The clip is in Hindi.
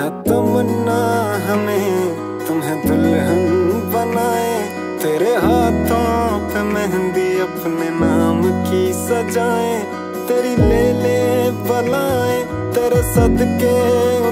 है तमन्ना हमें तुम्हें दुल्हन बनाए, तेरे हाथों पे मेहंदी अपने नाम की सजाए, तेरी ले बलाए तेरे सदके।